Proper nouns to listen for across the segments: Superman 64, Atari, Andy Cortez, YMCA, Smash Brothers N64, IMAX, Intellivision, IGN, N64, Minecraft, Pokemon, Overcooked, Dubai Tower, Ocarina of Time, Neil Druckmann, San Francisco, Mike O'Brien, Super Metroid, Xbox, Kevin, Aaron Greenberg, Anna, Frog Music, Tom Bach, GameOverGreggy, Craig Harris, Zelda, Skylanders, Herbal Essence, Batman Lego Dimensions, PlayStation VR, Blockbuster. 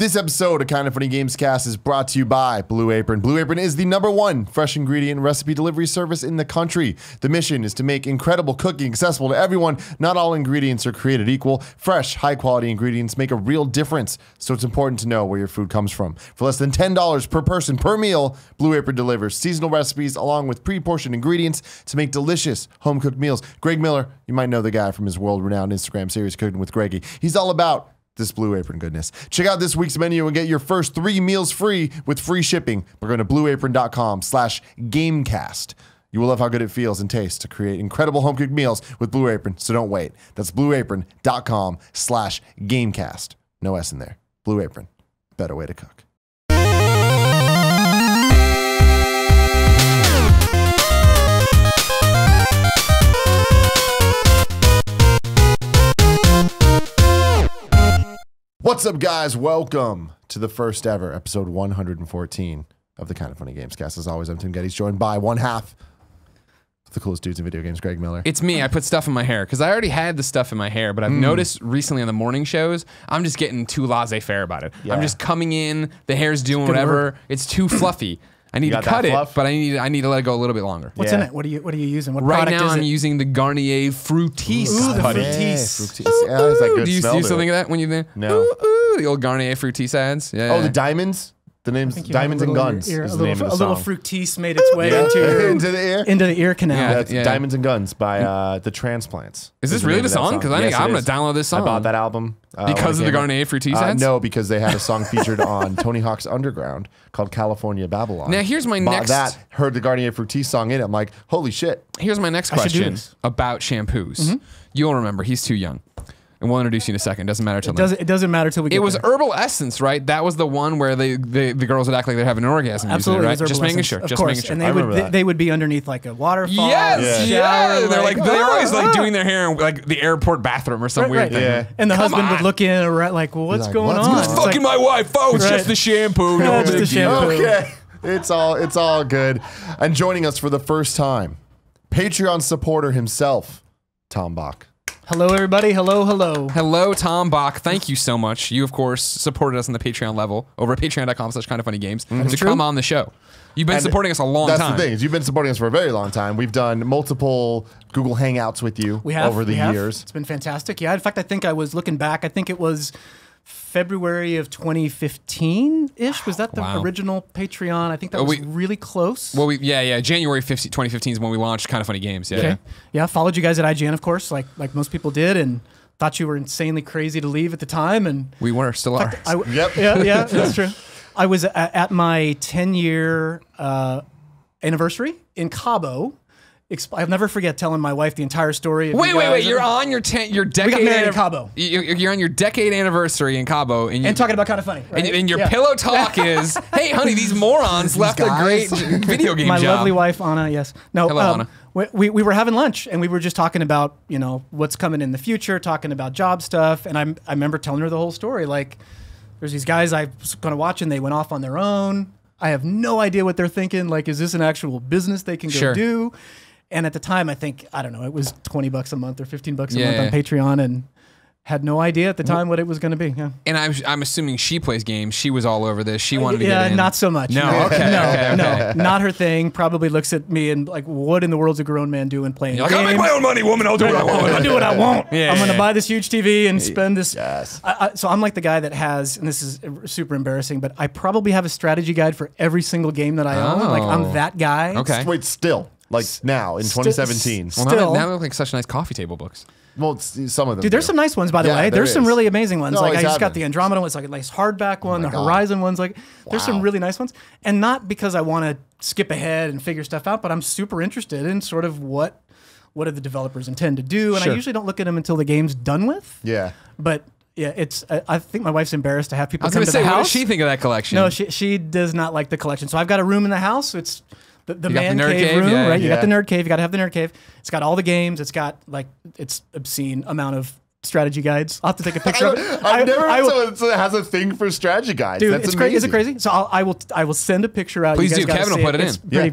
This episode of Kinda Funny Gamescast is brought to you by Blue Apron. Blue Apron is the #1 fresh ingredient recipe delivery service in the country. The mission is to make incredible cooking accessible to everyone. Not all ingredients are created equal. Fresh, high-quality ingredients make a real difference, so it's important to know where your food comes from. For less than $10 per person per meal, Blue Apron delivers seasonal recipes along with pre-portioned ingredients to make delicious home-cooked meals. Greg Miller, you might know the guy from his world-renowned Instagram series, Cooking with Greggy. He's all about this Blue Apron goodness. Check out this week's menu and get your first 3 meals free with free shipping by going to blueapron.com/gamecast. You will love how good it feels and tastes to create incredible home-cooked meals with Blue Apron, so don't wait. That's blueapron.com/gamecast. No S in there. Blue Apron. Better way to cook. What's up, guys? Welcome to the first ever episode 114 of the Kinda Funny Gamescast. As always, I'm Tim Gettys, joined by one half of the coolest dudes in video games, Greg Miller. It's me. I put stuff in my hair because I already had the stuff in my hair, but I've noticed recently on the morning shows, I'm just getting too laissez-faire about it. Yeah. I'm just coming in, the hair's doing whatever. It's too fluffy. I need to cut it, but I need to let it go a little bit longer. What's in it? What are you using? What product is it? Right now I'm using the Garnier Fructis. Ooh, the Fructis. Yeah, that's that good. Do you do something like that when you there? No. Ooh, the old Garnier Fructis ads. Yeah. Oh, the diamonds. The name's Diamonds and Guns. Is the name of the song. A little Fructis made its way into the ear canal. Yeah, that's Diamonds and Guns by The Transplants. Is this really the song? Because I think I'm gonna download this song. I bought that album because of the Garnier Fructis ads. No, because they had a song featured on Tony Hawk's Underground called California Babylon. Now here's my next. That heard the Garnier Fructis song in it. I'm like, holy shit. Here's my next question about shampoos. You'll remember. He's too young. And we'll introduce you in a second. Doesn't matter till it doesn't matter till we get there. It was Herbal Essence, right? That was the one where the girls would act like they're having an orgasm. Absolutely, using it, right? Just making sure. Just making sure. And they would be underneath like a waterfall. Yes, yeah. They're like they're always like doing their hair in like the airport bathroom or some weird thing. Yeah. And the husband would look in and like, well, what's going on? Who's fucking my wife? Oh, it's just the shampoo. No, it's the shampoo. Okay, it's all good. And joining us for the first time, Patreon supporter himself, Tom Bach. Hello, everybody. Hello, hello. Hello, Tom Bach. Thank you so much. You, of course, supported us on the Patreon level over at patreon.com/kindoffunnygames to come on the show. You've been supporting us a long time. That's the thing. You've been supporting us for a very long time. We've done multiple Google Hangouts with you over the years. It's been fantastic. Yeah, in fact, I think I was looking back. I think it was February of 2015-ish. Was that the original Patreon? I think that was really close. Well, yeah. January 2015 is when we launched Kinda Funny Games. Yeah, okay. Yeah. Followed you guys at IGN, of course, like most people did, and thought you were insanely crazy to leave at the time. And we were, still are. Yep. Yeah, that's true. I was at my 10-year anniversary in Cabo. I'll never forget telling my wife the entire story. Wait! You're on your decade. We got married in Cabo. You're on your decade anniversary in Cabo, and talking about Kinda Funny. Right? And your pillow talk is, "Hey, honey, these morons left a great video game job." My lovely wife, Anna. Yes. No. Hello, Anna. We were having lunch, and we were just talking about what's coming in the future, talking about job stuff, and I remember telling her the whole story. Like, there's these guys I was going to watch, and they went off on their own. I have no idea what they're thinking. Like, is this an actual business they can go do? And at the time, I think, I don't know, it was 20 bucks a month or 15 bucks a month on Patreon, and had no idea at the time what it was going to be. Yeah. And I'm assuming she plays games. She was all over this. She wanted to get in. Yeah, not so much. No, no, not her thing. Probably looks at me and like, what in the world's a grown man doing playing games? I'll make my own money, woman. I'll do what I want. I'll do what I want. I'm going to buy this huge TV and spend this. Yes. So I'm like the guy that has, and this is super embarrassing, but I probably have a strategy guide for every single game that I own. Like, I'm that guy. Okay. Wait, still. Like now in 2017. Well, now they look like such nice coffee table books. Well, some of them. Dude, there's some nice ones, by the way. There's some really amazing ones. No, like I just got the Andromeda one. It's like a nice hardback one. The Horizon one's like, there's some really nice ones. And not because I want to skip ahead and figure stuff out, but I'm super interested in sort of what do the developers intend to do. And I usually don't look at them until the game's done with. Yeah. But yeah, it's. I think my wife's embarrassed to have people come to the house. What does she think of that collection? No, she does not like the collection. So I've got a room in the house. It's the man cave room, right? You got the nerd cave. You got to have the nerd cave. It's got all the games. It's got like it's obscene amount of strategy guides. I'll have to take a picture of it. I've never heard someone that has a thing for strategy guides. Dude, it's crazy. Is it crazy? So I will send a picture out. Please do. Kevin will put it in.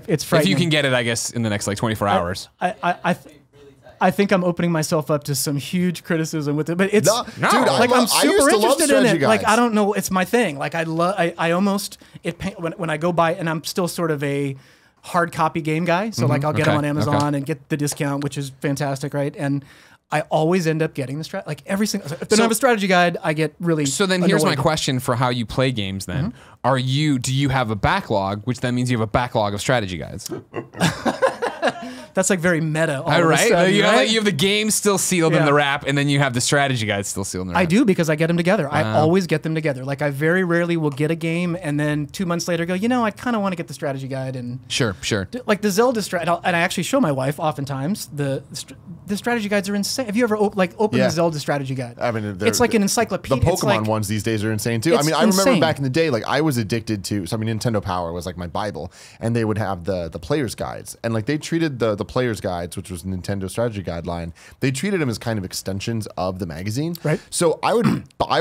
It's frightening. If you can get it, I guess in the next like 24 hours. I I think I'm opening myself up to some huge criticism with it, but it's I'm super interested in it. Like, I don't know, it's my thing. Like, I love, I almost when I go buy, and I'm still sort of a hard copy game guy, so like I'll get them on Amazon and get the discount, which is fantastic, right? And I always end up getting the strategy, like every single. If they don't have a strategy guide, I get really. So then, here's my question for how you play games. Then, are you? Do you have a backlog? Which then means you have a backlog of strategy guides. That's like very meta. All right, you have the game still sealed in the wrap, and then you have the strategy guides still sealed in the wrap. I do, because I get them together. I always get them together. Like, I very rarely will get a game and then 2 months later go, you know, I kind of want to get the strategy guide. And sure. Like the Zelda strategy, and I actually show my wife oftentimes the strategy guides are insane. Have you ever opened the Zelda strategy guide? I mean, it's like an encyclopedia. The Pokemon ones these days are insane too. I mean, I remember back in the day, like I was addicted to. So I mean, Nintendo Power was like my Bible, and they would have the players guides, and like they treated the players guides, which was Nintendo strategy guideline, they treated them as kind of extensions of the magazine. Right. So I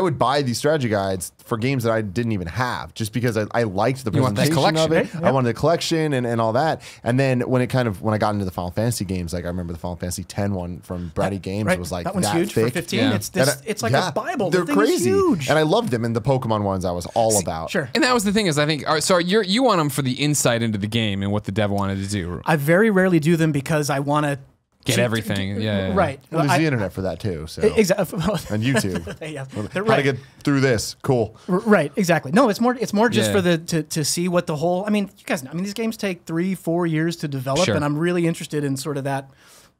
would buy these strategy guides for games that I didn't even have, just because I liked the presentation of it. Right? Yeah. I wanted the collection and all that. And then when it kind of I got into the Final Fantasy games, like I remember the Final Fantasy X one from Bratty Games was like that one's huge thick. For 15. Yeah. It's this, it's like a Bible. They're crazy. Huge. And I loved them. And the Pokemon ones I was all about. Sure. And that was the thing is I think so you want them for the insight into the game and what the dev wanted to do. I very rarely do them because I want to get everything. Yeah, right. Well, there's the internet for that too. So exactly. And YouTube. Yeah, how to get through this? Cool. Right. Exactly. No, it's more just for the to see what the whole. I mean, you guys know, I mean, these games take 3-4 years to develop, and I'm really interested in sort of that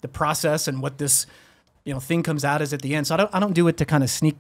the process and what this thing comes out as at the end. So I don't do it to kind of sneak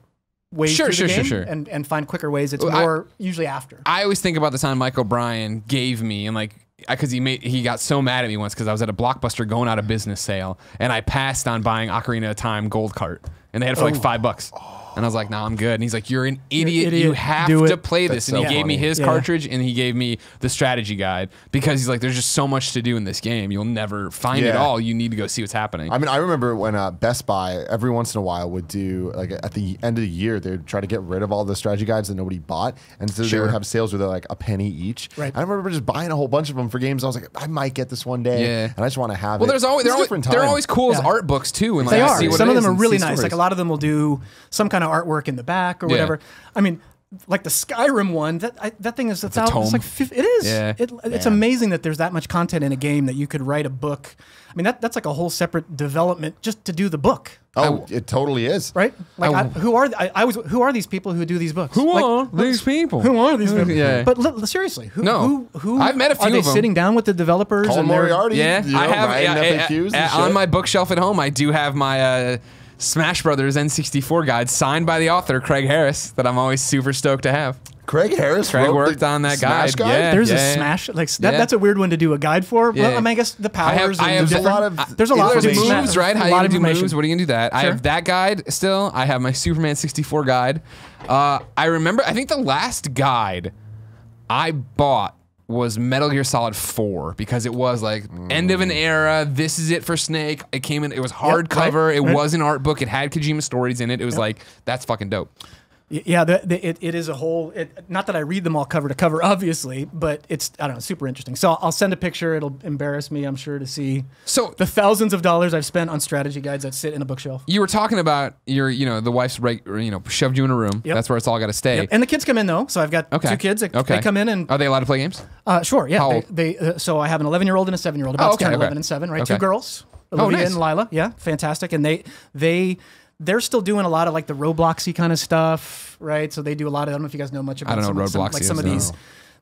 ways through the game and find quicker ways. It's more usually after. I always think about the time Mike O'Brien gave me and like. Because he got so mad at me once because I was at a Blockbuster going out of business sale and I passed on buying Ocarina of Time Gold Cart and they had it for like $5. And I was like, nah, I'm good. And he's like, you're an idiot. You have to play this. And he gave me his cartridge and he gave me the strategy guide because he's like, there's just so much to do in this game. You'll never find it all. You need to go see what's happening. I mean, I remember when Best Buy every once in a while would do, like at the end of the year, they would try to get rid of all the strategy guides that nobody bought. And so they would have sales where they're like a penny each. Right. I remember just buying a whole bunch of them for games. I was like, I might get this one day. Yeah. And I just want to have it. Well, there's always, they're always cool as art books too. And like, they are. See what some of them are really nice. Stories. Like a lot of them will do some kind of artwork in the back or whatever. I mean, like the Skyrim one, that thing is it's like it is. Yeah. It's amazing that there's that much content in a game that you could write a book. I mean, that's like a whole separate development just to do the book. Oh, it totally is. Right? Like who are these people who do these books? Who are these people? Who are these people? Yeah. But seriously, who I've met a few of them. Are they sitting down with the developers and Moriarty? Yeah, I have on my bookshelf at home. I do have my Smash Brothers N64 guide signed by the author Craig Harris that I'm always super stoked to have. Craig Harris worked on that guide. Yeah, there's a Smash like that's a weird one to do a guide for. Well, I mean, I guess the powers. There's a lot of moves, right? How you do moves? What are you gonna do that? I have that guide still. I have my Superman 64 guide. I remember. I think the last guide I bought was Metal Gear Solid 4 because it was like end of an era. This is it for Snake. It came in. It was hardcover. It was an art book. It had Kojima stories in it. It was like that's fucking dope. Yeah, it is a whole. Not that I read them all cover to cover, obviously, but it's super interesting. So I'll send a picture. It'll embarrass me, I'm sure, to see the thousands of dollars I've spent on strategy guides that sit in a bookshelf. You were talking about your, the wife's shoved you in a room. Yep. That's where it's all got to stay. Yep. And the kids come in though, so I've got two kids. They come in and are they allowed to play games? Sure. Yeah. So I have an 11-year-old and a 7-year-old. About 10, 11, and 7. Right. Okay. Two girls, Olivia and Lila. Yeah, fantastic. And they're still doing a lot of like the Robloxy kind of stuff, right? So they do a lot of. I don't know if you guys know much about. Some of these.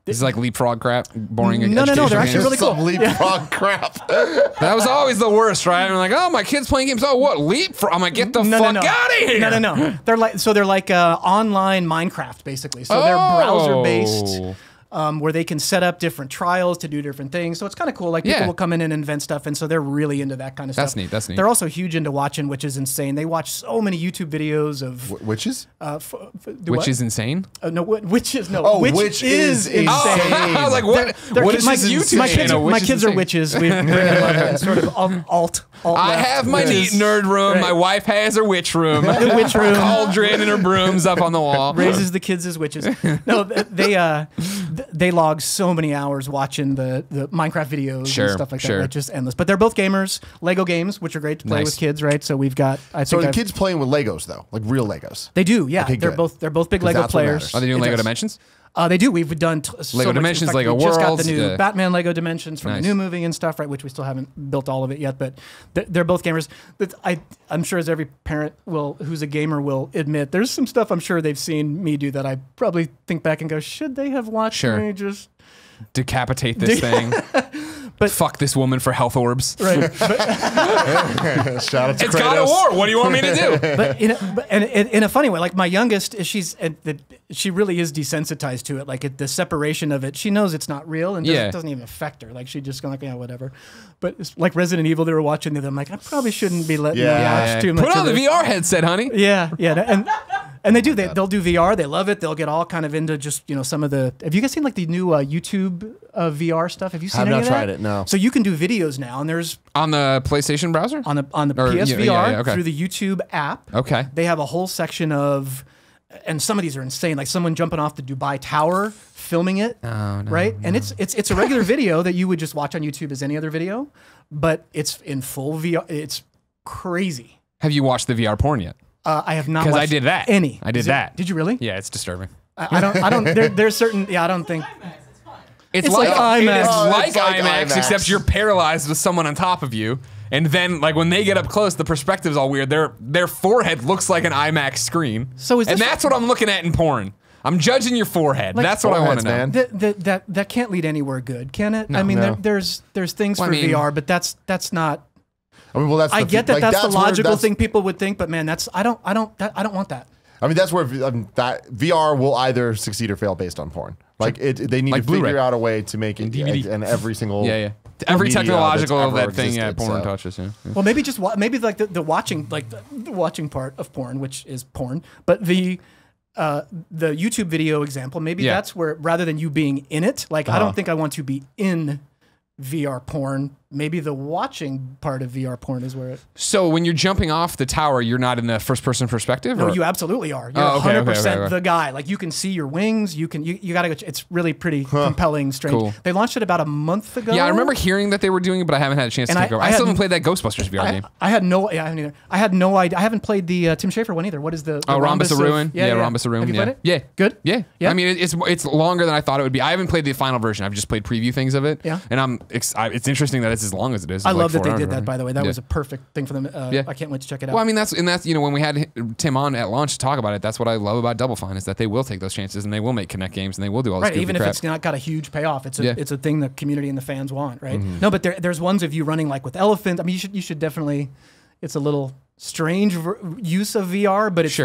This is like Leapfrog crap, boring. No, they're actually really cool. Leapfrog crap. That was always the worst, right? I'm like, oh, my kid's playing games. Oh, what Leapfrog? I'm like, get the fuck out of here. No. They're like online Minecraft basically. So they're browser based. Where they can set up different trials to do different things. So it's kind of cool. Like people will come in and invent stuff. And so they're really into that kind of stuff. That's neat. That's neat. They're also huge into watching, which is insane. They watch so many YouTube videos of witches. Which is insane? No, witches. No, oh, which is insane. Oh, I was like, what? What is YouTube? My kids are witches. We're sort of alt. I have my neat nerd room. Right. My wife has her witch room. The witch room. Cauldron and her brooms up on the wall. Raises the kids as witches. No, they. they log so many hours watching the Minecraft videos and stuff like that. Right? Just endless. But they're both gamers. Lego games, which are great to play with kids, right? So we've got. So are the kids playing with Legos though, like real Legos? They do. Yeah, okay, they're both big Lego players. Are they doing Lego Dimensions? They do. We've done Lego Dimensions, Lego Worlds. We just got the new Batman Lego Dimensions from the new movie and stuff, right? Which we still haven't built all of it yet, but they're both gamers. I'm sure as every parent who's a gamer will admit, there's some stuff I'm sure they've seen me do that I probably think back and go, should they have watched me just decapitate this thing? But fuck this woman for health orbs. Right. Shout out to Kratos. God of War. What do you want me to do? But in a funny way, like my youngest, she really is desensitized to it. Like the separation of it, she knows it's not real and it doesn't even affect her. Like she just goes like, yeah, whatever. But it's like Resident Evil, they were watching them. I'm like, I probably shouldn't be letting them watch too much. Put on the VR headset, honey. Yeah, yeah, and they do. They'll do VR. They love it. They'll get all kind of into just some of the. Have you guys seen like the new YouTube VR stuff? Have you seen? I've not tried it. No. So you can do videos now, and there's on the PlayStation browser, on the PSVR through the YouTube app. Okay. They have a whole section of, and some of these are insane. Like someone jumping off the Dubai Tower, filming it, and it's a regular video that you would just watch on YouTube as any other video, but it's in full VR. It's crazy. Have you watched the VR porn yet? I have not. Because I did that. Any? I did that. Did you really? Yeah, it's disturbing. I don't. There's certain. Yeah, I don't think. It's like IMAX. It's like IMAX, except you're paralyzed with someone on top of you, and then like when they get up close, the perspective's all weird. Their forehead looks like an IMAX screen. So is this, and that's what I'm looking at in porn. I'm judging your forehead. Like, that's what I want to know. That can't lead anywhere good, can it? No, I mean, there's things for VR, but that's not. I mean, well, that's. I get that that's the logical thing people would think, but man, that's I don't want that. I mean, that's where that VR will either succeed or fail based on porn. Like they need to figure out a way to make it and every single every technological porn touches. Yeah. Well, maybe just like the watching part of porn, which is porn, but the YouTube video example, maybe that's where rather than you being in it, like I don't think I want to be in VR porn. Maybe the watching part of VR porn is where it. So when you're jumping off the tower, you're not in the first-person perspective. No, you absolutely are. You're 100% the guy. Like you can see your wings. You can. You gotta go. It's really pretty compelling. Strange. Cool. They launched it about a month ago. Yeah, I remember hearing that they were doing it, but I haven't had a chance to take over. I still haven't played that Ghostbusters VR game. I had no. Yeah, I haven't either. I had no idea. I haven't played the Tim Schafer one either. What is the? Oh, Rhombus of Ruin. Yeah, Rhombus of Ruin. Have you played it? Yeah, good. Yeah, yeah. I mean, it's longer than I thought it would be. I haven't played the final version. I've just played preview things of it. Yeah, and it's interesting that it's as long as it is. It's I love like that they did that, by the way. That was a perfect thing for them. I can't wait to check it out. Well, I mean, that's when we had Tim on at launch to talk about it, that's what I love about Double Fine is that they will take those chances and they will make Kinect games and they will do all this even crap. If it's not got a huge payoff, it's a thing the community and the fans want, right? Mm-hmm. No, but there's ones of you running like with elephants. I mean, you should definitely. It's a little strange use of VR, but it's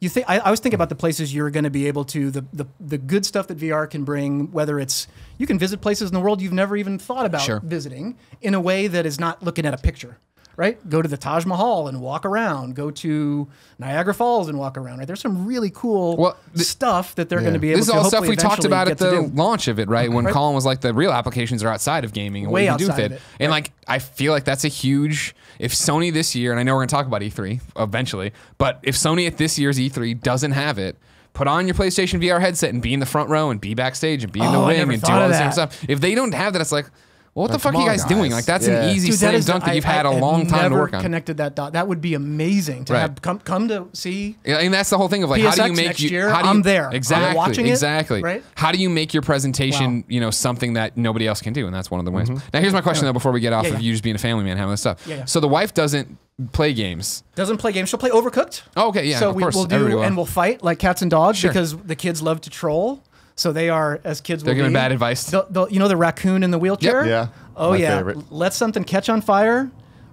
you think I was thinking about the places you're going to be able to the good stuff that VR can bring, whether it's you can visit places in the world you've never even thought about visiting in a way that is not looking at a picture, right? Go to the Taj Mahal and walk around, go to Niagara Falls and walk around, right? There's some really cool stuff that they're going to be able to do. This is all stuff we talked about at the launch of it, right? When Colin was like, the real applications are outside of gaming and what you do with it. And like, I feel like that's a huge, if Sony this year, and I know we're going to talk about E3 eventually, but if Sony at this year's E3 doesn't have it, put on your PlayStation VR headset and be in the front row and be backstage and be in the wing and do all the same stuff. If they don't have that, it's like, well, what the fuck are you guys doing? Like, that's an easy slam dunk that you've had a long time to work on. Connected that dot. That would be amazing to have come to see. Yeah, and that's the whole thing of like, PSX how do you make your? I'm there. Exactly. I'm watching it, right? How do you make your presentation, something that nobody else can do? And that's one of the ways. Now, here's my question though, before we get off of you just being a family man, having this stuff. Yeah, yeah. So the wife doesn't play games. Doesn't play games. She'll play Overcooked. Oh, okay, yeah. So of course, we'll do and we'll fight like cats and dogs because the kids love to troll. So they are, as kids will be. They're giving bad advice. You know the raccoon in the wheelchair? Yep. Yeah. Oh, yeah. Favorite. Let something catch on fire.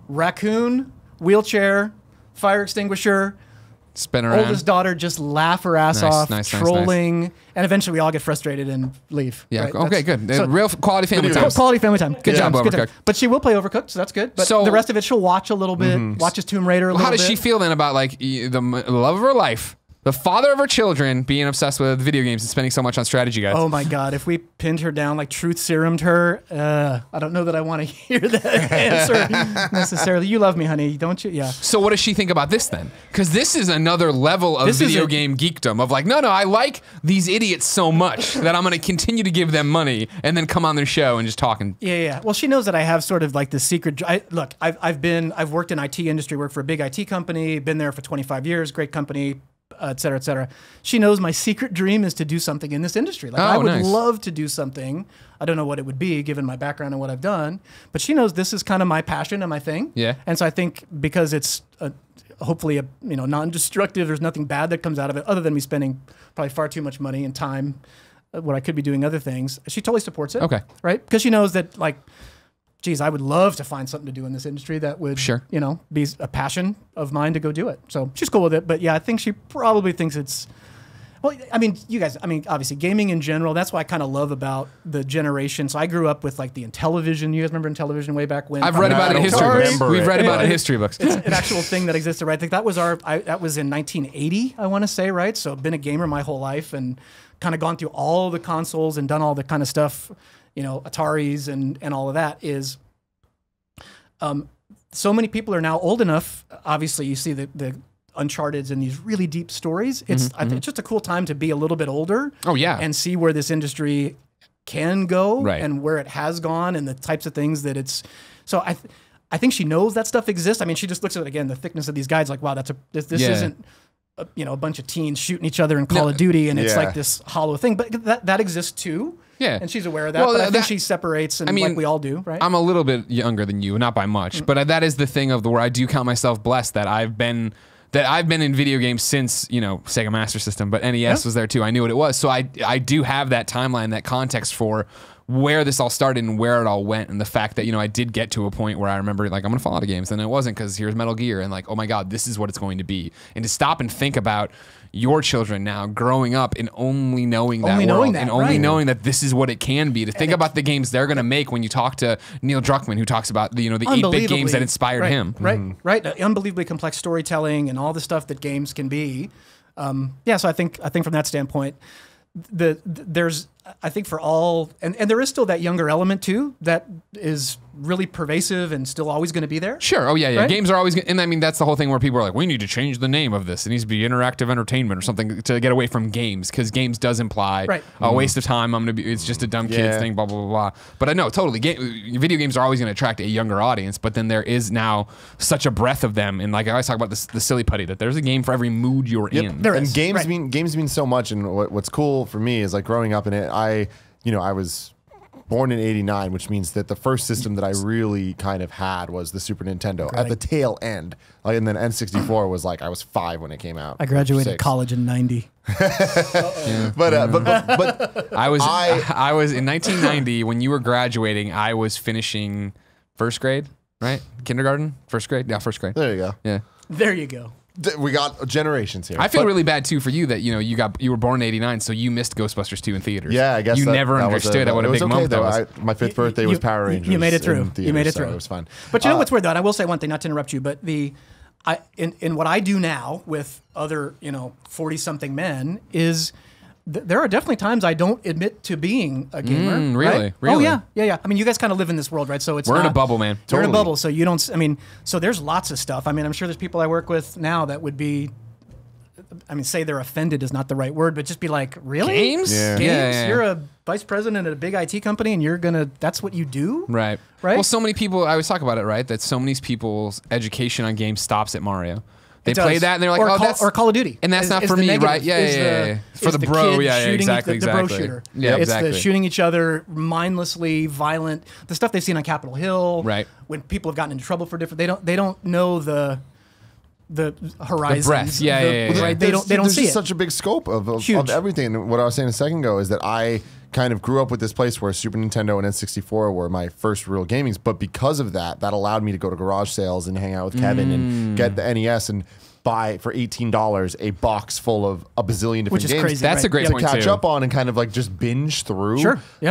Raccoon, wheelchair, fire extinguisher. Spin around. Oldest daughter just laugh her ass off, trolling. Nice. And eventually we all get frustrated and leave. Yeah, right? Okay, good. So real quality family time. Quality family time. Good job, Overcooked. But she will play Overcooked, so that's good. But so, the rest of it, she'll watch a little bit, watches Tomb Raider a little bit. How does she feel then about like the love of her life? The father of her children being obsessed with video games and spending so much on strategy guides. Oh my God. If we pinned her down, like truth serumed her, I don't know that I want to hear that answer necessarily. You love me, honey, don't you? Yeah. So what does she think about this then? Because this is another level of video game geekdom of like, no, no, I like these idiots so much that I'm going to continue to give them money and then come on their show and just talk. And yeah, yeah. Well, she knows that I have sort of like the secret. Look, I've worked in IT industry, worked for a big IT company, been there for 25 years, great company. Et cetera, et cetera. She knows my secret dream is to do something in this industry. Like, oh, I would love to do something. I don't know what it would be given my background and what I've done, but she knows this is kind of my passion and my thing. Yeah. And so I think because it's hopefully a, you know, non-destructive, there's nothing bad that comes out of it other than me spending probably far too much money and time when I could be doing other things. She totally supports it. Okay. Right? Because she knows that, like, geez, I would love to find something to do in this industry that would, sure, you know, be a passion of mine to go do it. So she's cool with it. But yeah, I think she probably thinks it's, well, I mean, you guys, I mean, obviously gaming in general, that's what I kind of love about the generation. So I grew up with like the Intellivision. You guys remember Intellivision way back when? I've read about it in history books. We've read about it in history books. It's an actual thing that existed, right? Like that was our, that was in 1980, I want to say, right? So I've been a gamer my whole life and kind of gone through all the consoles and done all the kind of stuff, you know, Ataris and all of that is, so many people are now old enough. Obviously, you see the Uncharteds and these really deep stories. It's I think just a cool time to be a little bit older. Oh yeah, and see where this industry can go, right, and where it has gone, and the types of things that it's. So I think she knows that stuff exists. I mean, she just looks at it again, the thickness of these guides. Like, wow, that's a this isn't. You know, a bunch of teens shooting each other in Call of Duty, and it's like this hollow thing. But that exists too. Yeah, and she's aware of that. Well, but I think she separates, and I mean, like we all do, right? I'm a little bit younger than you, not by much, but that is the thing of where I do count myself blessed that I've been in video games since, you know, Sega Master System, but NES was there too. I knew what it was, so I do have that timeline, that context for where this all started and where it all went, and the fact that, you know, I did get to a point where I remember, like, I'm gonna fall out of games, and it wasn't because here's Metal Gear, and like, oh my God, this is what it's going to be. And to stop and think about your children now growing up and only knowing that world and only knowing that this is what it can be, to think about the games they're gonna make when you talk to Neil Druckmann, who talks about the, you know, the 8-bit games that inspired him. Right, right, unbelievably complex storytelling and all the stuff that games can be. Yeah, so I think from that standpoint, there's, I think for all, and there is still that younger element too that is really pervasive and still always going to be there. Sure. Oh yeah, yeah. Right? Games are always, and I mean that's the whole thing where people are like, we need to change the name of this. It needs to be interactive entertainment or something to get away from games, because games does imply a waste of time. I'm gonna be, it's just a dumb kids thing, blah blah blah. But I know totally, video games are always going to attract a younger audience. But then there is now such a breadth of them, and like I always talk about this, the silly putty, that there's a game for every mood you're in. There is. And games mean so much. And what's cool for me is like growing up in it. I was born in '89, which means that the first system that I really kind of had was the Super Nintendo at the tail end. Like, and then N64 was like, I was 5 when it came out. I graduated college in '90. Yeah. But I was in 1990 when you were graduating. I was finishing first grade, right? Kindergarten, first grade, yeah, first grade. There you go. Yeah, there you go. We got generations here. I feel really bad too for you that, you know, you were born in '89, so you missed Ghostbusters 2 in theaters. Yeah, I guess you never understood what a big moment that was. My 5th birthday was Power Rangers. You made it through. You made it through. It was fun. But you know what's weird though, and I will say one thing, not to interrupt you, but in what I do now with other, you know, 40-something men is, there are definitely times I don't admit to being a gamer. Really? Oh yeah, yeah, yeah. I mean, you guys kind of live in this world, right? So it's we're in a bubble, man. We're in a bubble, so you don't. I mean, so there's lots of stuff. I mean, I'm sure there's people I work with now that would be, I mean, say they're offended is not the right word, but just be like, really? Games? Yeah. Games? Yeah, yeah, yeah. You're a vice president at a big IT company and you're gonna, that's what you do? Right. Right. Well, so many people, I always talk about it, right? That so many people's education on games stops at Mario. They play that and they're like, oh, that's... Or Call of Duty. And that's not for me, right? Yeah, yeah, yeah. For the bro, yeah, exactly, exactly. The bro shooter. Yeah, exactly. It's the shooting each other mindlessly, violent, the stuff they've seen on Capitol Hill. Right. When people have gotten into trouble for different... They don't know the horizons. The breadth, yeah, yeah, yeah. Right? They don't see it. There's such a big scope of everything. And what I was saying a second ago is that I kind of grew up with this place where Super Nintendo and N64 were my first real gamings, but because of that, that allowed me to go to garage sales and hang out with Kevin and get the NES and buy for $18 a box full of a bazillion different games. Which is crazy. That's a great point to catch up on and kind of like just binge through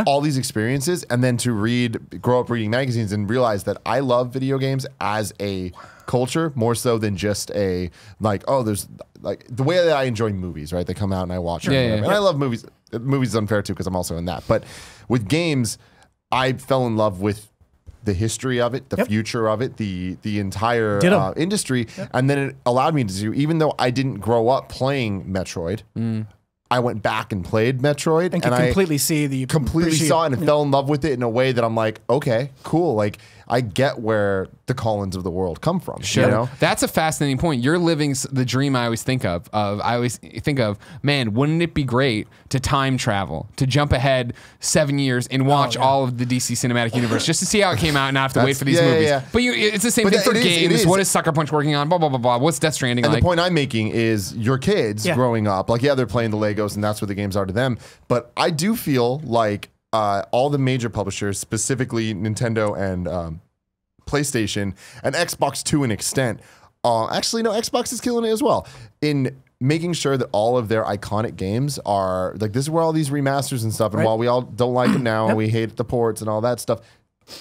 all these experiences, and then to grow up reading magazines and realize that I love video games as a culture more so than just a like, oh, there's like the way that I enjoy movies, right? They come out and I watch them. Yeah, and I love movies. Movies is unfair too because I'm also in that. But with games, I fell in love with the history of it, the future of it, the entire industry. And then it allowed me to do, even though I didn't grow up playing Metroid, I went back and played Metroid. And I completely see the... Completely saw it and fell in love with it in a way that I'm like, okay, cool. Like, I get where the Collins of the world come from. Sure. You know? That's a fascinating point. You're living the dream I always think of. Man, wouldn't it be great to time travel, to jump ahead 7 years and watch all of the DC Cinematic Universe just to see how it came out and not have to wait for these movies. But it's the same thing for games. What is Sucker Punch working on? Blah, blah, blah, blah. What's Death Stranding like? And the point I'm making is your kids growing up, like, they're playing the Legos and that's what the games are to them. But I do feel like all the major publishers, specifically Nintendo and PlayStation and Xbox to an extent, actually no, Xbox is killing it as well in making sure that all of their iconic games are like, this is where all these remasters and stuff, and while we all don't like them now and we hate the ports and all that stuff,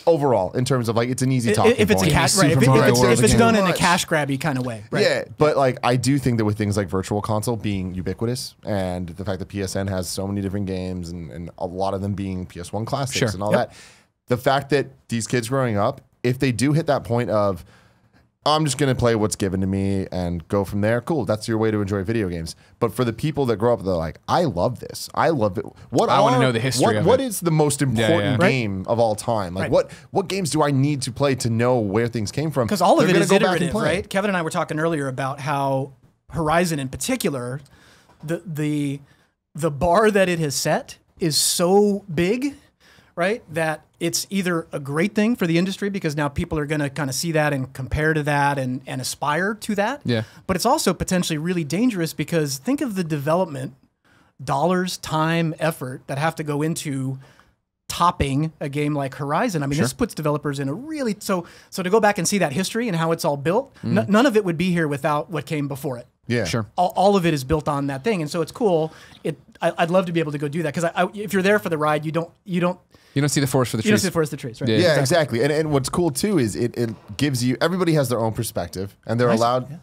overall, in terms of like, it's an easy talking point. If it's a cash, if it's done in a cash grabby kind of way, right? Yeah, but like, I do think that with things like Virtual Console being ubiquitous and the fact that PSN has so many different games and a lot of them being PS1 classics and all that, the fact that these kids growing up, if they do hit that point of, I'm just going to play what's given to me and go from there. Cool. That's your way to enjoy video games. But for the people that grow up, they're like, I love this. I love it. What I want to know the history of it. What is the most important game of all time? Like, what games do I need to play to know where things came from? Because all of it is iterative, right? Kevin and I were talking earlier about how Horizon in particular, the bar that it has set is so big, right, that it's either a great thing for the industry because now people are going to kind of see that and compare to that and aspire to that. Yeah. But it's also potentially really dangerous because think of the development dollars, time, effort that have to go into topping a game like Horizon. I mean, this puts developers in a really... So to go back and see that history and how it's all built, none of it would be here without what came before it. Yeah, sure. All of it is built on that thing, and so it's cool. I'd love to be able to go do that because if you're there for the ride, you don't see the forest for the trees. You don't see the forest for the trees, right? Yeah, exactly. And what's cool too is it gives you, everybody has their own perspective, and they're allowed.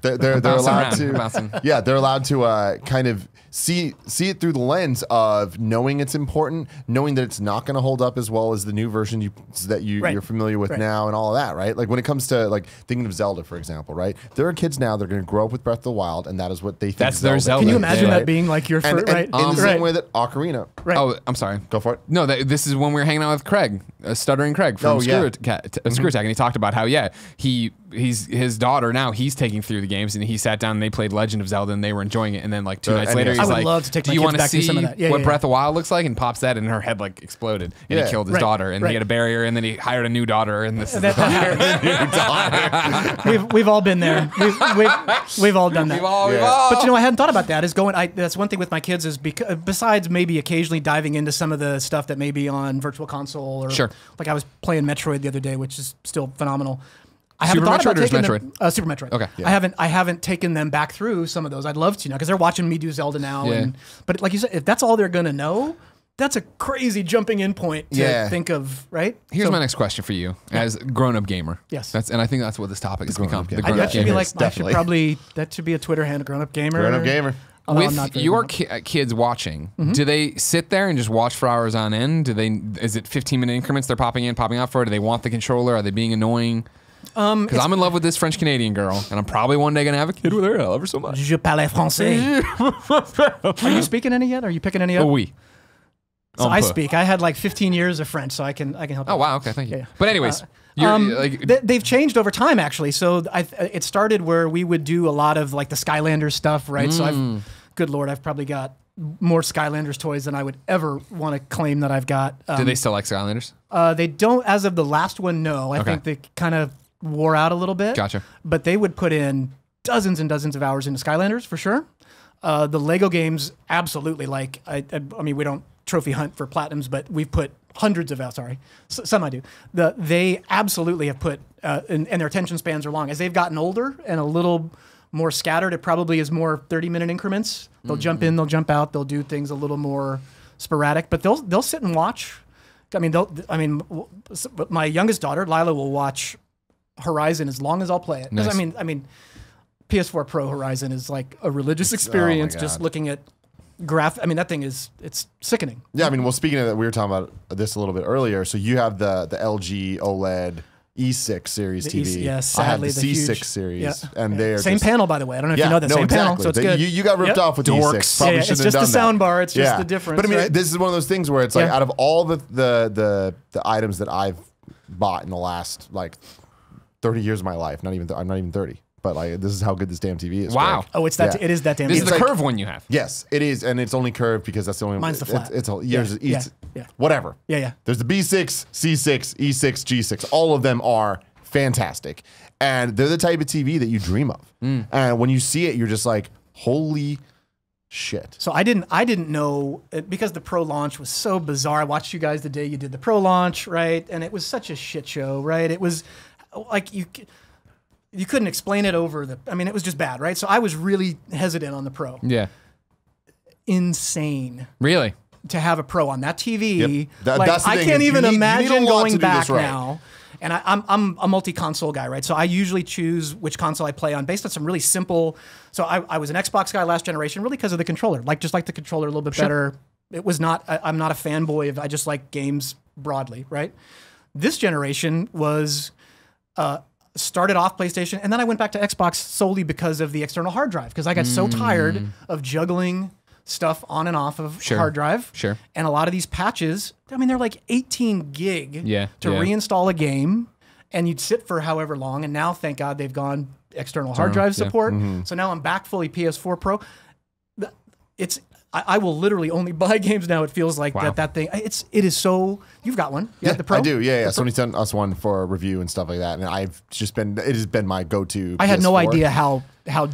They're allowed to. Yeah, they're allowed to kind of see it through the lens of knowing it's important, knowing that it's not going to hold up as well as the new version that you're familiar with now and all of that, right? Like when it comes to like thinking of Zelda, for example, right? There are kids now that are going to grow up with Breath of the Wild, and that is what they think. That's their Zelda. Can you imagine that being like your first, right? In the same way that Ocarina. Right. Oh, I'm sorry. Go for it. No, this is when we were hanging out with Craig, Stuttering Craig from Screw Attack, and he talked about how his daughter now, he's taking through the games, and he sat down and they played Legend of Zelda and they were enjoying it, and then like two nights later he's like, do you want to see what Breath of the Wild looks like? And pops that and her head like exploded and he killed his daughter and he had a barrier and then he hired a new daughter and this is the daughter. We've all been there. We've all done that. But you know, I hadn't thought about that is going, that's one thing with my kids is because besides maybe occasionally diving into some of the stuff that may be on Virtual Console or like I was playing Metroid the other day, which is still phenomenal. I haven't thought about taking them, Super Metroid. Okay. Yeah. I haven't taken them back through some of those. I'd love to, you know, because they're watching me do Zelda now. Yeah. But like you said, if that's all they're gonna know, that's a crazy jumping in point to think of, right? Here's my next question for you as grown-up gamer. Yes. And I think that's what this topic has become. The grown-up gamer. That should be a Twitter handle, grown-up gamer. Grown-up gamer. With your kids watching, do they sit there and just watch for hours on end? Is it 15-minute increments they're popping in, popping out for? Do they want the controller? Are they being annoying? Because I'm in love with this French Canadian girl, and I'm probably one day gonna have a kid with her. I love her so much. Je parle français. Are you speaking any yet? Are you picking any up? Oui. So I speak. I had like 15 years of French, so I can help. Oh wow, okay, thank you. Yeah. But anyways, they've changed over time actually. So it started where we would do a lot of like the Skylanders stuff, right? So good Lord, I've probably got more Skylanders toys than I would ever want to claim that I've got. Do they still like Skylanders? They don't, as of the last one. No, I think they kind of wore out a little bit. Gotcha. But they would put in dozens and dozens of hours into Skylanders for sure. The Lego games, absolutely. Like, I mean, we don't trophy hunt for platinums, but we've put hundreds of hours. Sorry, some I do. They absolutely have put, and their attention spans are long. As they've gotten older and a little more scattered, it probably is more 30-minute increments. They'll jump in, they'll jump out, they'll do things a little more sporadic, but they'll sit and watch. I mean, my youngest daughter, Lila, will watch Horizon as long as I'll play it. Nice. I mean PS4 Pro Horizon is like a religious experience. Oh just looking at graph. I mean, that thing is, it's sickening. Yeah, I mean, well, speaking of that, we were talking about this a little bit earlier. So you have the LG OLED E6 series TV. Yeah, sadly, I have the C6 huge, series, yeah. And they are same just, panel, by the way. I don't know if you know that same panel. So it's good. You got ripped off with Dorks. E6. Probably it's just the sound bar. It's just the difference. But I mean, right? This is one of those things where it's like out of all the items that I've bought in the last like 30 years of my life. I'm not even 30. But like this is how good this damn TV is. Wow! Greg. Oh, it's that. Yeah. It is that damn. This is the like, curved one you have. Yes, it is, and it's only curved because that's the only. Mine's the flat. It's all yours. Yeah. Yeah. Whatever. Yeah, yeah. There's the B6, C6, E6, G6. All of them are fantastic, and they're the type of TV that you dream of. Mm. And when you see it, you're just like, holy shit. So I didn't know because the Pro launch was so bizarre. I watched you guys the day you did the Pro launch, right? And it was such a shit show, right? It was like you couldn't explain it over the... I mean, it was just bad, right? So I was really hesitant on the Pro. Yeah. Insane. Really? To have a Pro on that TV. Yep. Like, that's the thing. I can't even imagine going back now. And I'm a multi-console guy, right? So I usually choose which console I play on based on some really simple... So I was an Xbox guy last generation really because of the controller. Like, just like the controller a little bit better. It was not... I'm not a fanboy of... I just like games broadly, right? This generation was... started off PlayStation, and then I went back to Xbox solely because of the external hard drive, because I got so tired of juggling stuff on and off of hard drive. Sure. And a lot of these patches, I mean, they're like 18 gig to reinstall a game, and you'd sit for however long, and now, thank God, they've gone external hard drive support. Mm-hmm. So now I'm back fully PS4 Pro. It's... I will literally only buy games now. It feels like that thing. It is so. You've got one. Yeah, the Pro. I do. Yeah. Sony sent us one for a review and stuff like that, and I've just been. It has been my go-to. I had no idea how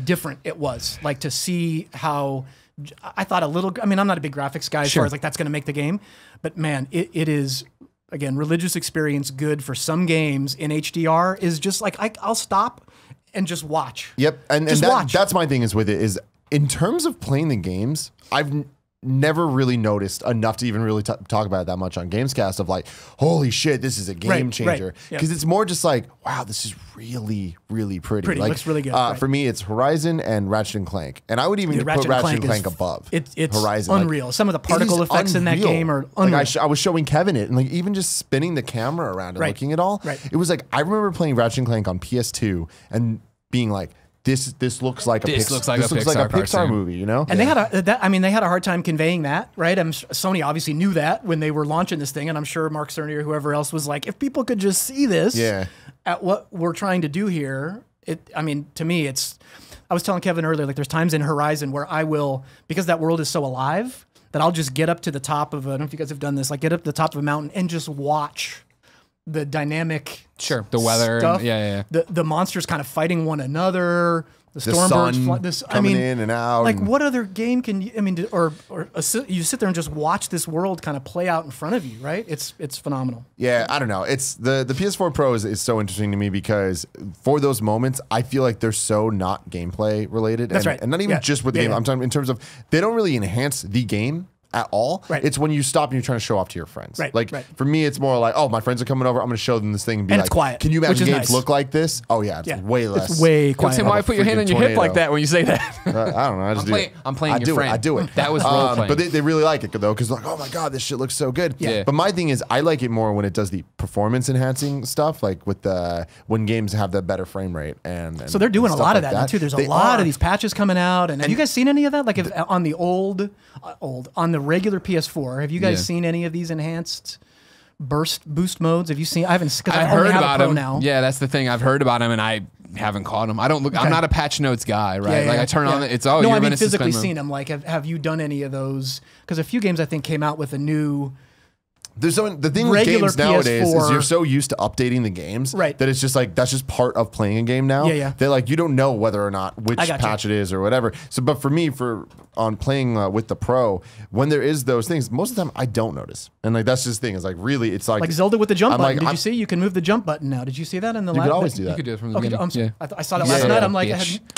different it was. Like to see how. I thought a little. I mean, I'm not a big graphics guy as far as like that's going to make the game, but man, it is. Again, religious experience good for some games in HDR is just like I'll stop and just watch. Yep, and that's my thing is with it is. In terms of playing the games, I've never really noticed enough to even really talk about it that much on Gamescast of like, holy shit, this is a game changer. Because it's more just like, wow, this is really, really pretty. Like, looks really good. For me, it's Horizon and Ratchet & Clank. And I would even put Ratchet & Clank above it's Horizon. It's unreal. Like, some of the particle effects in that game are unreal. Like I was showing Kevin it, and like even just spinning the camera around and looking at all, it was like, I remember playing Ratchet & Clank on PS2 and being like, This looks like a Pixar movie, you know. And they had a hard time conveying that, right? Sony obviously knew that when they were launching this thing, and I'm sure Mark Cerny or whoever else was like, if people could just see this, at what we're trying to do here. I mean, to me, it's. I was telling Kevin earlier, like there's times in Horizon where I will, because that world is so alive, that I'll just get up to the top of. I don't know if you guys have done this, like get up to the top of a mountain and just watch. The dynamic, the weather, stuff. The monsters kind of fighting one another. The stormbirds, coming in and out. Like, what other game can you? I mean, or you sit there and just watch this world kind of play out in front of you, right? It's phenomenal. Yeah, I don't know. It's the PS4 Pro is so interesting to me because for those moments, I feel like they're so not gameplay related. That's and not even just with the game. I'm talking in terms of they don't really enhance the game. At all. Right. It's when you stop and you're trying to show off to your friends. Right. Like for me, it's more like, oh, my friends are coming over. I'm going to show them this thing and be like, it's quiet. Can you imagine games look like this? Oh yeah, it's way less. It's way quiet. Tim, why put your hand on your hip like that when you say that? I don't know. I just I'm playing your friend. I do it. That was role playing. But they really like it though because like, oh my god, this shit looks so good. Yeah. But my thing is, I like it more when it does the performance enhancing stuff, like with the when games have the better frame rate and so they're doing a lot of that too. There's a lot of these patches coming out, and have you guys seen any of that? Like on the on the regular PS4, have you guys seen any of these enhanced boost modes? Have you seen? I haven't. I've heard about them now. Yeah, that's the thing. I've heard about them, and I haven't caught them. I don't look. Okay. I'm not a patch notes guy, right? I turn on it. It's oh, no, I haven't physically seen them. Like, have you done any of those? Because a few games I think came out with a new. There's so the thing with games nowadays is you're so used to updating the games that it's just like that's just part of playing a game now. Yeah, yeah. They like you don't know whether or not which patch it is or whatever. So, but for me, on playing with the Pro, when there is those things, most of the time I don't notice, and like that's just the thing. It's like really, it's like Zelda with the jump button. Did you see? You can move the jump button now. Did you see that in the? You could always do that. You could do it from the beginning. I saw that last night. I'm like,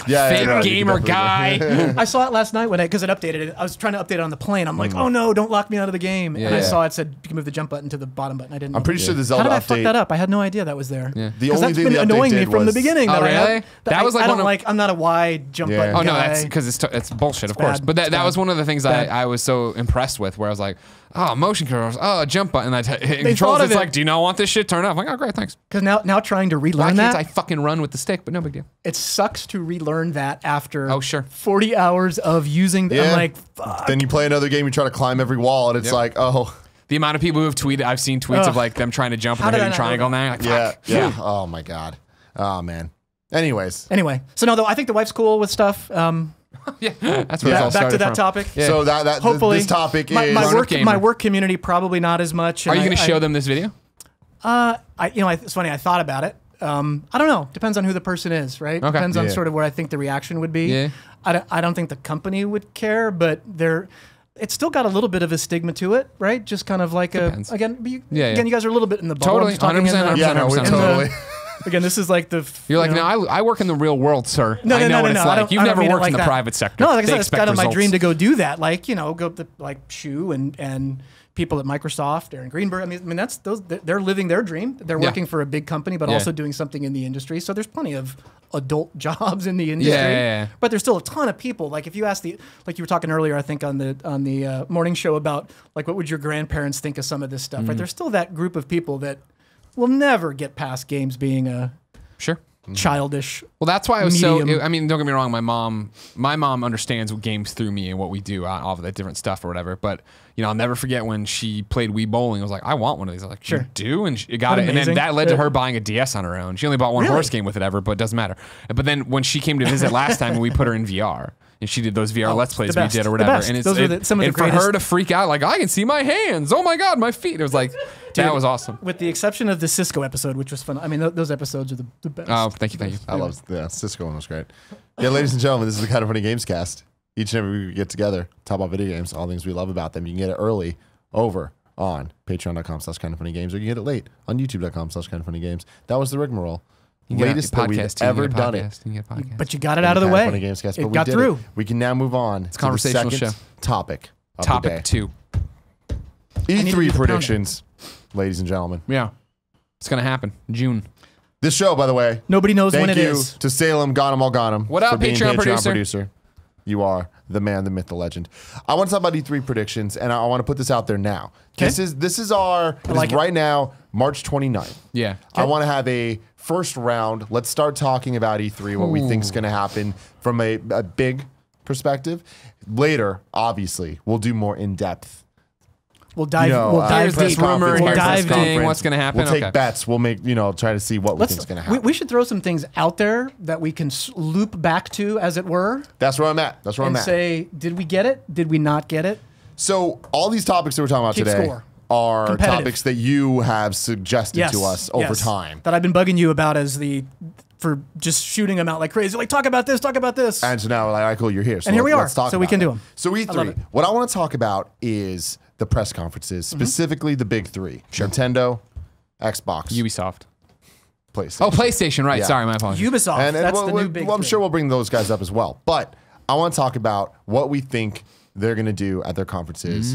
fake gamer guy. I saw it last night when because it updated. I was trying to update it on the plane. I'm like, oh no, don't lock me out of the game. And I saw it said you can move the the jump button to the bottom button. I didn't. I'm pretty sure the Zelda update. How did I fuck that up? I had no idea that was there. Yeah. The only thing the update annoying me from the beginning. Oh, really? That was like one of like. I'm not a wide jump button. Oh no, that's because it's bullshit, of course. But that was one of the things I was so impressed with, where I was like, oh, motion controls. Oh, jump button. I hit controls. It's like, do you not want this shit? Turn off. I'm like, oh, great, thanks. Because now trying to relearn that. I fucking run with the stick, but no big deal. It sucks to relearn that after 40 hours of using the. I'm like, fuck. Then you play another game, you try to climb every wall, and it's like, oh. The amount of people who have tweeted, I've seen tweets of like them trying to jump and hitting triangle now. Like, yeah. Oh my god. Oh man. Anyways. Anyway, so no, though I think the wife's cool with stuff. Yeah, that's where it's all started. Back to that topic. Yeah. So that hopefully this topic is my work community probably not as much. Are you going to show them this video? It's funny. I thought about it. I don't know. Depends on who the person is, right? Okay. Depends on sort of what I think the reaction would be. Yeah. I don't think the company would care, but they're. It's still got a little bit of a stigma to it, right? Just kind of like depends. Again, you guys are a little bit in the bubble. Totally, 100%. Yeah, no, totally. Again, this is like the. You're like, no, I work in the real world, sir. No, I know what it's like. You've never worked in the private sector. No, like I said, it's kind of my dream to go do that. Like, you know, go to like Shu and people at Microsoft, Aaron Greenberg. I mean, that's those. They're living their dream. They're working for a big company, but also doing something in the industry. So there's plenty of adult jobs in the industry. Yeah. But there's still a ton of people. Like if you ask like you were talking earlier, I think on the morning show about like what would your grandparents think of some of this stuff. Mm. Right. There's still that group of people that. We'll never get past games being a childish. Well, that's why I was so. I mean, don't get me wrong. My mom understands what games through me and what we do, all of that different stuff or whatever. But you know, I'll never forget when she played Wii Bowling. I was like, I want one of these. I was like, sure, you do, and she got it. And then that led to her buying a DS on her own. She only bought one horse game with it ever, but it doesn't matter. But then when she came to visit last time, and we put her in VR. And she did those VR Let's Plays we did or whatever. And for her to freak out, like, I can see my hands. Oh, my God, my feet. It was like, dude, that was awesome. With the exception of the Cisco episode, which was fun. I mean, those episodes are the best. Oh, thank you, thank you. I love the Cisco one. Was great. Yeah, ladies and gentlemen, this is the Kinda Funny Gamescast. Each and every week we get together, talk about video games, all the things we love about them. You can get it early over on patreon.com/kindoffunnygames, or you can get it late on youtube.com/kindoffunnygames. That was the rigmarole. Latest podcast that we've ever done it. But you got it out of the way. It got through. We can now move on to the second topic of the day. Topic 2. E3 predictions, ladies and gentlemen. Yeah. It's going to happen. June. This show, by the way. Nobody knows when it is. Thank you to Salem, Gotham, all Gotham. What up, Patreon producer? You are the man, the myth, the legend. I want to talk about E3 predictions, and I want to put this out there now. Okay. This is our right now, March 29th. Yeah. Okay. I want to have a first round. Let's start talking about E3, what we think is going to happen from a big perspective. Later, obviously, we'll do more in depth. We'll dive. We'll dive this rumor. We'll dive in. What's going to happen? We'll take bets. We'll make try to see what we think's going to happen. We should throw some things out there that we can loop back to, as it were. That's where I'm at. That's where I'm at. And say, did we get it? Did we not get it? So all these topics that we're talking about today are topics that you have suggested to us over time that I've been bugging you about for just shooting them out like crazy. Like, talk about this, talk about this. And so now, all right, cool, you're here. So and here we are. So we can do them. So E3. What I want to talk about is the press conferences, specifically the big three. Sure. Nintendo, Xbox. Ubisoft. PlayStation. Oh, PlayStation, right. Yeah. Sorry, my apologies. Ubisoft, that's the new big three. I'm sure we'll bring those guys up as well. But I want to talk about what we think they're going to do at their conferences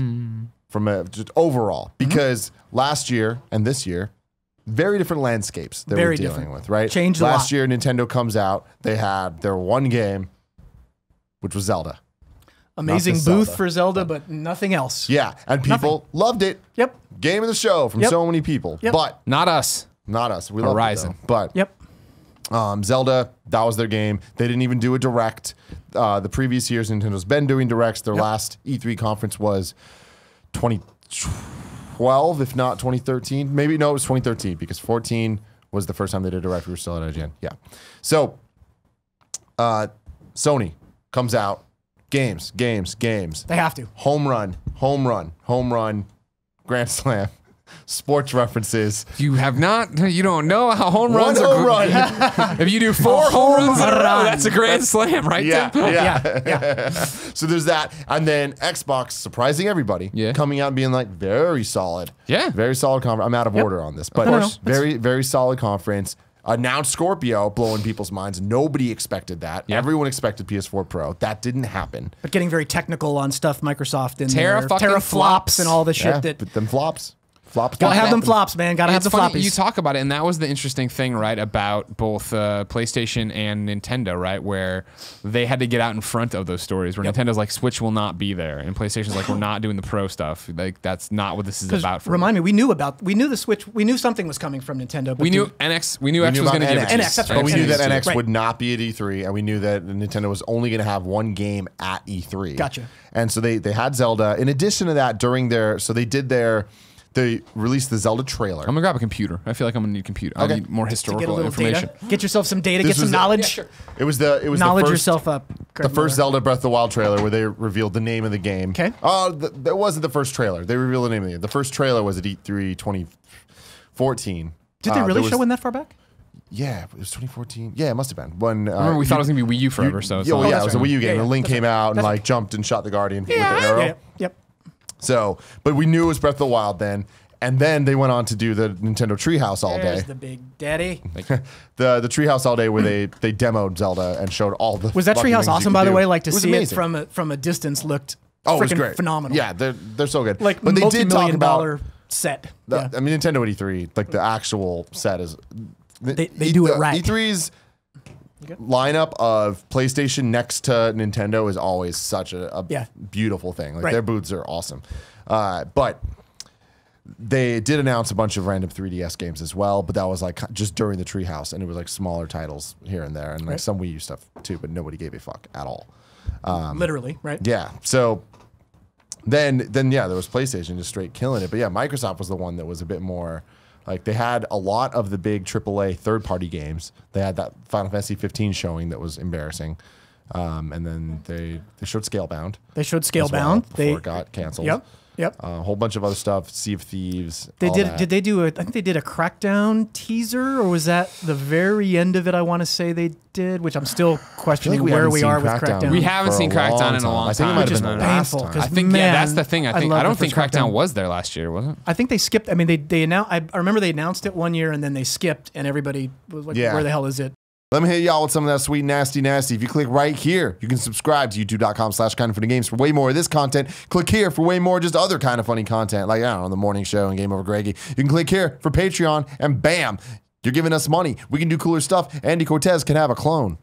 from just overall. Because last year and this year, very different landscapes that we're dealing with, right? Changed a lot. Last year, Nintendo comes out. They had their one game, which was Zelda. Amazing booth for Zelda, but nothing else. Yeah, and people loved it. Yep. Game of the show from so many people, but not us. Not us. We love Horizon, but Zelda, that was their game. They didn't even do a direct. The previous years, Nintendo's been doing directs. Their last E3 conference was 2012, if not 2013. Maybe no, it was 2013 because 2014 was the first time they did a direct. We were still at IGN. Yeah. So, Sony comes out. Games, games, games. They have to. Home run, home run, home run, grand slam, sports references. You have not, you don't know how home runs are. If you do four home runs in a row, that's a grand slam, right? Yeah, Tim? Yeah. So there's that. And then Xbox, surprising everybody, coming out and being like, very solid. Yeah. Very solid conference. I'm out of order on this, but very, very solid conference. Announced Scorpio, blowing people's minds. Nobody expected that. Yep. Everyone expected PS4 Pro. That didn't happen. But getting very technical on stuff, Microsoft and teraflops and all the shit that. But them flops. Flops. Gotta have them flops, man. Gotta have the floppies. You talk about it, and that was the interesting thing, right, about both PlayStation and Nintendo, right, where they had to get out in front of those stories, where Nintendo's like, Switch will not be there, and PlayStation's like, we're not doing the pro stuff. Like, that's not what this is about. For remind me, we knew the Switch, we knew something was coming from Nintendo. But we knew NX, we knew X was going to give it to us. But we knew that NX would not be at E3, and we knew that Nintendo was only going to have one game at E3. Gotcha. And so they had Zelda. In addition to that, during their, so they did their, they released the Zelda trailer. I'm gonna grab a computer. I feel like I'm gonna need a computer. Okay. I need more historical information. Data. Get yourself some data. Get some knowledge. Yeah, sure. It was knowledge the first, yourself up. Greg the first Zelda Breath of the Wild trailer where they revealed the name of the game. Okay. Oh, that wasn't the first trailer. They revealed the name of the game. The first trailer was at E3 2014. Did they really show one that far back? Yeah, it was 2014. Yeah, it must have been. When, remember, we thought it was going to be Wii U forever. Yeah, it was a Wii U game. Yeah, the Link came out and like jumped and shot the Guardian with the arrow. Yeah, yep. So, but we knew it was Breath of the Wild then, and then they went on to do the Nintendo Treehouse all day. There's the big daddy. the Treehouse all day where they demoed Zelda and showed all the. Was that Treehouse awesome, by the way? Like to see it from a distance looked freaking phenomenal. Yeah, they're so good. Like, but they did talk about set. I mean, Nintendo E3, like the actual set is. They do it right. E3's lineup of PlayStation next to Nintendo is always such a beautiful thing. Like their booths are awesome. But they did announce a bunch of random 3DS games as well, but that was like just during the Treehouse, and it was like smaller titles here and there, and like some Wii U stuff too, but nobody gave a fuck at all. Literally, right? Yeah. So then yeah, there was PlayStation just straight killing it. But yeah, Microsoft was the one that was a bit more. Like, they had a lot of the big AAA third-party games. They had that Final Fantasy 15 showing that was embarrassing. And then they showed Scalebound. They showed Scalebound. Before it got canceled. Yep, yep. A whole bunch of other stuff, Sea of Thieves, Did they do a... I think they did a Crackdown teaser, or was that the very end of it, I want to say they did, which I'm still questioning where we are with Crackdown. We haven't seen Crackdown in a long time. Which is painful. I think, yeah, that's the thing. I don't think Crackdown was there last year, was it? I think they skipped. I mean, they announced. I remember they announced it one year and then they skipped, and everybody was like, "Where the hell is it?" Let me hit y'all with some of that sweet, nasty, nasty. If you click right here, you can subscribe to youtube.com/kindoffunnygames for way more of this content. Click here for way more just other kind of funny content, like, I don't know, the morning show and Game Over Greggy. You can click here for Patreon, and bam, you're giving us money. We can do cooler stuff. Andy Cortez can have a clone.